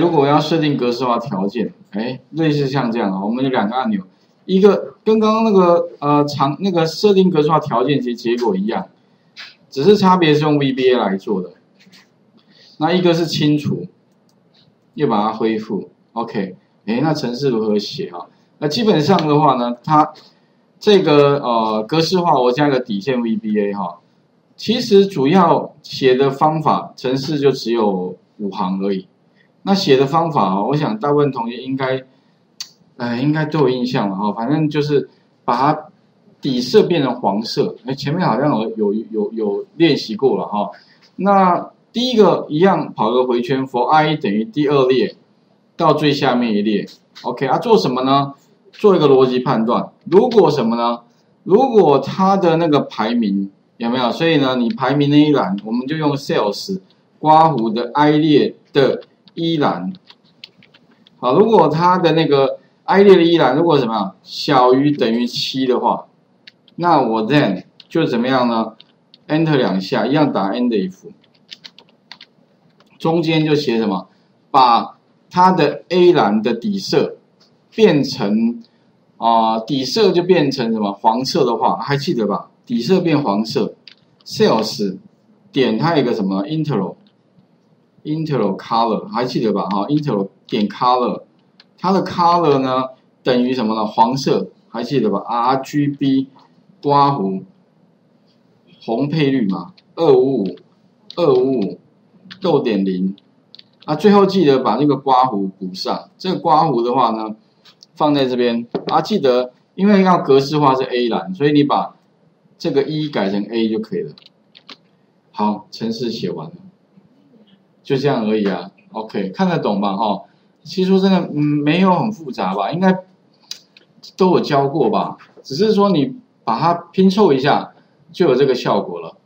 如果我要设定格式化条件，类似像这样啊，我们有两个按钮，一个跟刚刚那个设定格式化条件其实结果一样，只是差别是用 VBA 来做的。那一个是清除，又把它恢复 ，OK， 那程式如何写啊？那基本上的话呢，它这个格式化我加个底线 VBA 哈，其实主要写的方法程式就只有5行而已。 那写的方法我想大部分同学应该，应该都有印象了哈。反正就是把它底色变成黄色，前面好像有练习过了哈。那第一个一样跑个回圈 ，for i 等于第二列到最下面一列 ，OK 啊，做什么呢？做一个逻辑判断，如果什么呢？如果它的那个排名有没有？所以呢，你排名那一栏，我们就用 sales 刮胡的 i 列的 一栏，好，如果它的那个 i 列的一栏，如果什么小于等于7的话，那我 then 就怎么样呢 ？Enter 2下，一样打 end if， 中间就写什么？把它的 A 栏的底色变成底色就变成什么？黄色的话，还记得吧？底色变黄色 ，sales 点它一个什么 interval color 还记得吧？哈 ，interval 点 color， 它的 color 呢等于什么呢？黄色，还记得吧 ？RGB 刮胡，红配绿嘛，255 6.0 啊，最后记得把那个刮胡补上。这个刮胡的话呢，放在这边啊，记得因为要格式化是 A 栏，所以你把这个1改成 A 就可以了。好，程式写完了。 就这样而已啊 ，OK， 看得懂吧？哈，其实说真的，没有很复杂吧，应该都有教过吧，只是说你把它拼凑一下就有这个效果了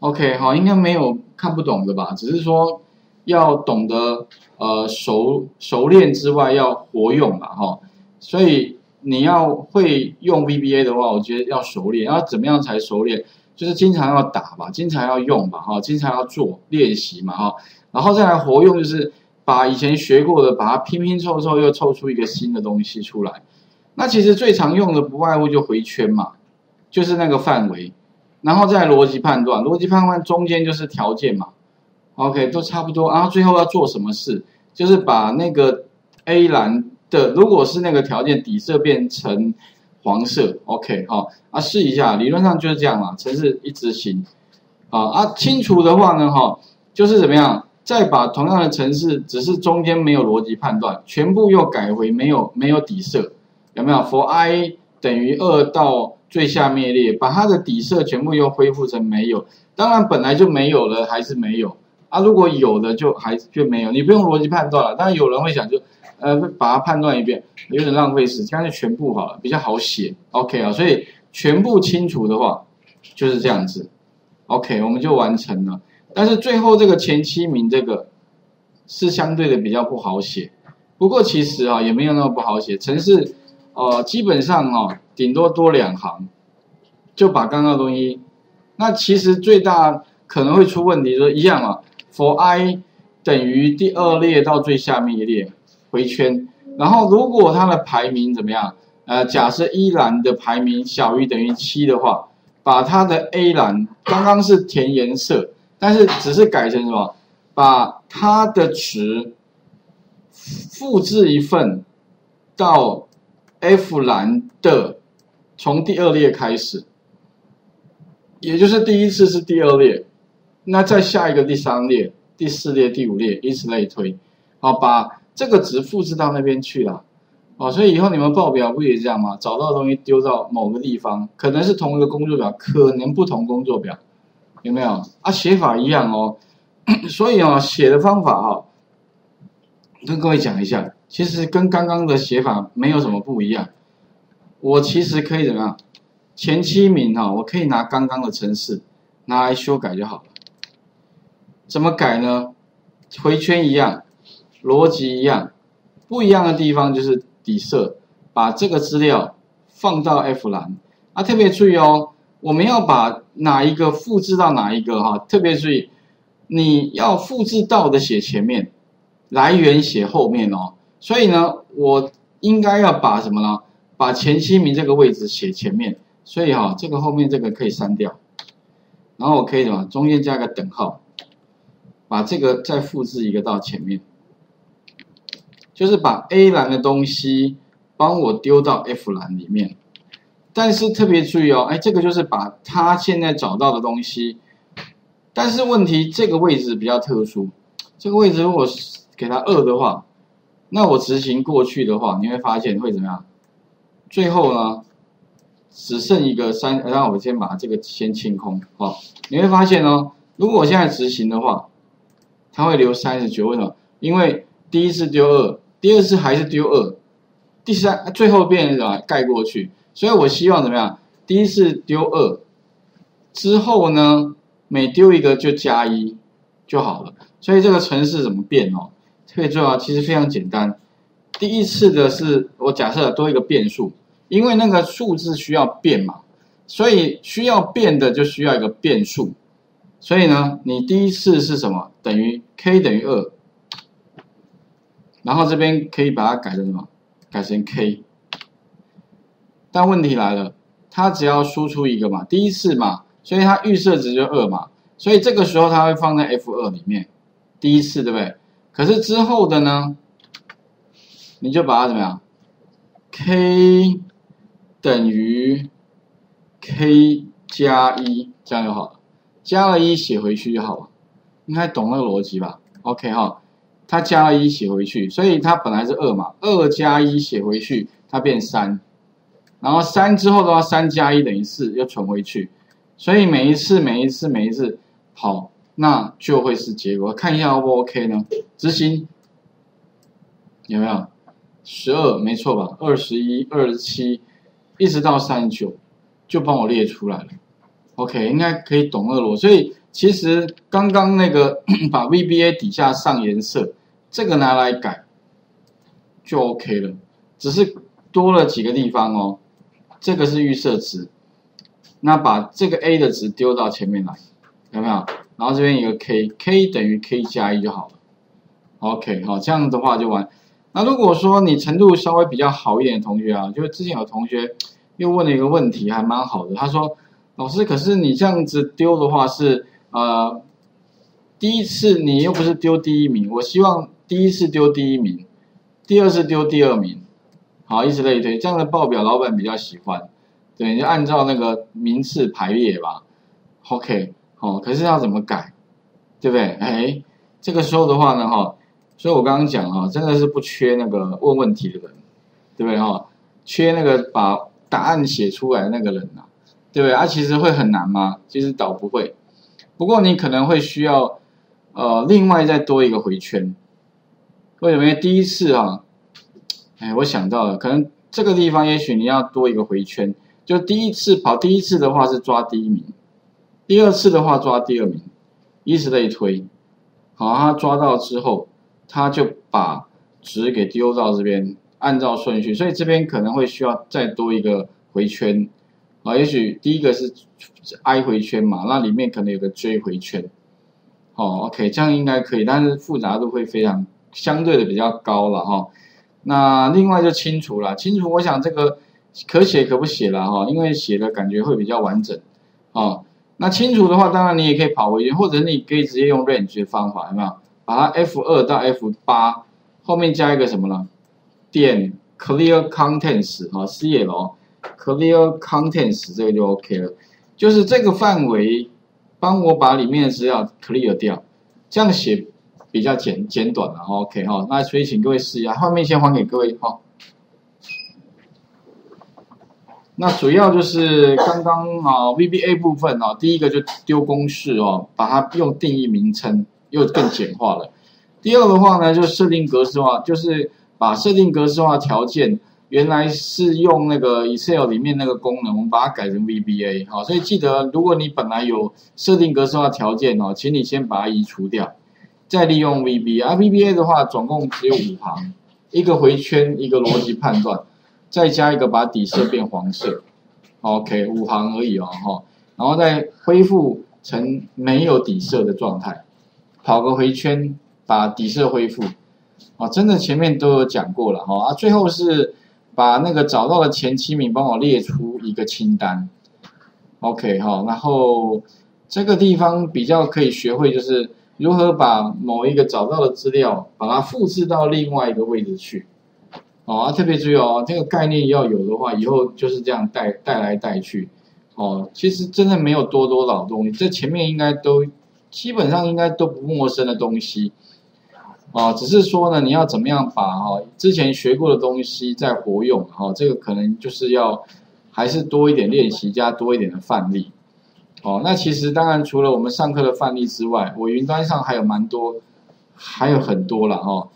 ，OK， 好，应该没有看不懂的吧，只是说要懂得熟练之外要活用吧，哈，所以你要会用 VBA 的话，我觉得要熟练，要怎么样才熟练？ 就是经常要打吧，经常要用吧，哈，经常要做练习嘛，哈，然后再来活用，就是把以前学过的，把它拼拼凑凑，又凑出一个新的东西出来。那其实最常用的不外乎就回圈嘛，就是那个范围，然后再逻辑判断，逻辑判断中间就是条件嘛 ，OK， 都差不多。然后最后要做什么事，就是把那个 A 栏的，如果是那个条件底色变成 黄色 ，OK， 好、啊，试一下，理论上就是这样啦。程式一执行，清除的话呢，就是怎么样，再把同样的程式，只是中间没有逻辑判断，全部又改回没有底色，有没有 ？for i 等于2到最下面一列，把它的底色全部又恢复成没有。当然本来就没有了，还是没有啊。如果有的就没有，你不用逻辑判断了。当然有人会想就。 把它判断一遍，有点浪费时间，就全部好了，比较好写。OK 啊，所以全部清除的话就是这样子。OK， 我们就完成了。但是最后这个前7名这个是相对的比较不好写，不过其实啊也没有那么不好写。程式基本上顶多多2行就把刚刚的东西。那其实最大可能会出问题，就是一样啊 ，for i 等于第二列到最下面一列。 回圈，然后如果它的排名怎么样？假设一栏的排名小于等于7的话，把它的 A 栏刚刚是填颜色，但是只是改成什么？把它的值复制一份到 F 栏的，从第2列开始，也就是第一次是第2列，那再下一个第3列、第4列、第5列，以此类推，好把 这个值复制到那边去了，所以以后你们报表不也这样吗？找到的东西丢到某个地方，可能是同一个工作表，可能不同工作表，有没有？啊，写法一样哦，所以写的方法跟各位讲一下，其实跟刚刚的写法没有什么不一样。我其实可以怎么样？前7名我可以拿刚刚的程式拿来修改就好了。怎么改呢？回圈一样。 逻辑一样，不一样的地方就是底色，把这个资料放到 F 栏啊，特别注意哦，我们要把哪一个复制到哪一个特别注意，你要复制到的写前面，来源写后面哦。所以呢，我应该要把什么呢？把前7名这个位置写前面。所以这个后面这个可以删掉，然后我可以什么？中间加个等号，把这个再复制一个到前面，就是把 A 栏的东西帮我丢到 F 栏里面。 但是特别注意哦，这个就是把他现在找到的东西，但是问题这个位置比较特殊，这个位置如果给它2的话，那我执行过去的话，你会发现会怎么样？最后呢，只剩一个3，然后我先把这个先清空哦。你会发现哦，如果我现在执行的话，它会留39，为什么？因为第一次丢2，第二次还是丢2，第3最后变成什么？盖过去。 所以我希望怎么样？第一次丢2，之后呢，每丢一个就加1就好了。所以这个程式怎么变哦？特别重要，其实非常简单。第一次的是我假设多一个变数，因为那个数字需要变嘛，所以需要变的就需要一个变数。所以呢，你第一次是什么？等于 k 等于2，然后这边可以把它改成什么？改成 k。 但问题来了，它只要输出一个嘛，第一次嘛，所以它预设值就2嘛，所以这个时候它会放在 F2 里面，第一次对不对？可是之后的呢，你就把它怎么样 ？k 等于 k 加1，这样就好了，加了1写回去就好了，应该懂那个逻辑吧 ？OK 哈，它加了1写回去，所以它本来是2嘛，2加1写回去，它变3。 然后3之后的话，3加1等于4，又存回去，所以每一次，好，那就会是结果。看一下 O 不 OK 呢？执行有没有？ 12没错吧？ 21、27， 一直到 39， 就帮我列出来了。OK， 应该可以懂了咯。所以其实刚刚那个把 VBA 底下上颜色，这个拿来改就 OK 了，只是多了几个地方哦。 这个是预设值，那把这个 A 的值丢到前面来，有没有？然后这边有个 k，k 等于 k 加1就好了。OK， 好，这样的话就完。那如果说你程度稍微比较好一点的同学啊，就是之前有同学又问了一个问题，还蛮好的。他说：“老师，可是你这样子丢的话是第一次你又不是丢第1名，我希望第一次丢第1名，第二次丢第2名。” 好，以此类推，这样的报表老板比较喜欢，对，你就按照那个名次排列吧。OK， 好，可是要怎么改，对不对？哎，这个时候的话呢，所以我刚刚讲真的是不缺那个问问题的人，对不对缺那个把答案写出来的那个人啊，对不对？其实会很难吗？其实倒不会，不过你可能会需要另外再多一个回圈，为什么？因为第一次啊。 哎，我想到了，可能这个地方也许你要多一个回圈。就第一次跑第一次的话是抓第1名，第二次的话抓第2名，以此类推。好，他抓到之后，他就把值给丢到这边，按照顺序。所以这边可能会需要再多一个回圈。啊，也许第一个是 I 回圈嘛，那里面可能有个 J 回圈。好 ，OK， 这样应该可以，但是复杂度会非常相对的比较高了哈。 那另外就清除了，清除我想这个可写可不写了因为写的感觉会比较完整哦。那清除的话，当然你也可以跑回去，或者你可以直接用 range 的方法，有没有？把它 F2 到 F8 后面加一个什么呢？点 clear contents CL clear contents 这个就 OK 了，就是这个范围帮我把里面的资料 clear 掉，这样写。 比较简短了 ，OK 哈，那所以请各位试一下，画面先还给各位哈。那主要就是刚刚VBA 部分第一个就丢公式把它用定义名称又更简化了。第二的话呢，就设定格式化，就是把设定格式化条件原来是用那个 Excel 里面那个功能，我们把它改成 VBA 好，所以记得如果你本来有设定格式化条件请你先把它移除掉。 再利用 VBA 的话，总共只有5行，一个回圈，一个逻辑判断，再加一个把底色变黄色 ，OK， 5行而已然后再恢复成没有底色的状态，跑个回圈，把底色恢复，啊，真的前面都有讲过了哈啊，最后是把那个找到的前7名帮我列出一个清单 ，OK 哈，然后这个地方比较可以学会就是如何把某一个找到的资料把它复制到另外一个位置去，哦啊，特别注意哦，这个概念要有的话，以后就是这样带来带去，哦，其实真的没有多劳动，这前面应该都基本上应该都不陌生的东西。 啊，只是说呢，你要怎么样把哈之前学过的东西再活用哈，这个可能就是要还是多一点练习加多一点的范例。哦，那其实当然除了我们上课的范例之外，我云端上还有蛮多，还有很多了哈。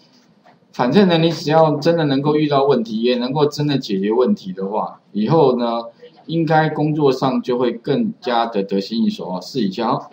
反正呢，你只要真的能够遇到问题，也能够真的解决问题的话，以后呢，应该工作上就会更加的得心应手啊。试一下哦。